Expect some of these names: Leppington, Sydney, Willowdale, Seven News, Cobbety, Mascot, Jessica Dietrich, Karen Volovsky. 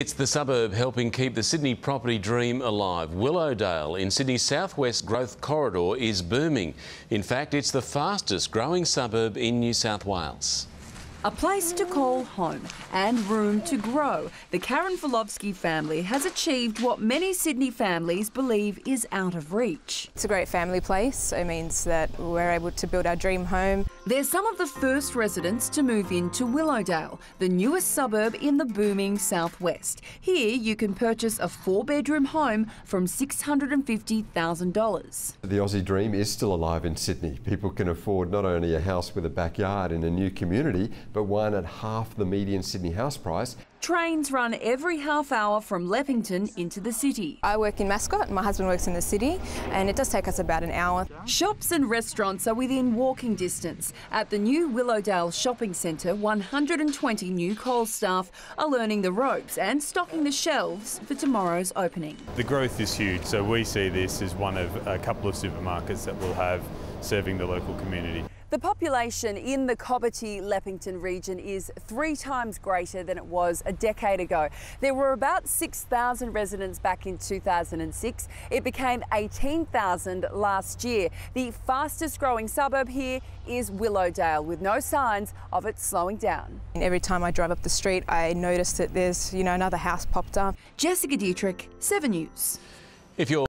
It's the suburb helping keep the Sydney property dream alive. Willowdale in Sydney's southwest growth corridor is booming. In fact, it's the fastest growing suburb in New South Wales. A place to call home and room to grow. The Karen Volovsky family has achieved what many Sydney families believe is out of reach. It's a great family place. It means that we're able to build our dream home. They're some of the first residents to move into Willowdale, the newest suburb in the booming southwest. Here you can purchase a four-bedroom home from $650,000. The Aussie dream is still alive in Sydney. People can afford not only a house with a backyard in a new community, but one at half the median Sydney house price. Trains run every half hour from Leppington into the city. I work in Mascot, my husband works in the city, and it does take us about an hour. Shops and restaurants are within walking distance. At the new Willowdale Shopping Centre, 120 new Coles staff are learning the ropes and stocking the shelves for tomorrow's opening. The growth is huge, so we see this as one of a couple of supermarkets that we'll have serving the local community. The population in the Cobbety Leppington region is 3 times greater than it was a decade ago. There were about 6,000 residents back in 2006. It became 18,000 last year. The fastest growing suburb here is Willowdale, with no signs of it slowing down. Every time I drive up the street, I notice that there's, another house popped up. Jessica Dietrich, 7 News. If you're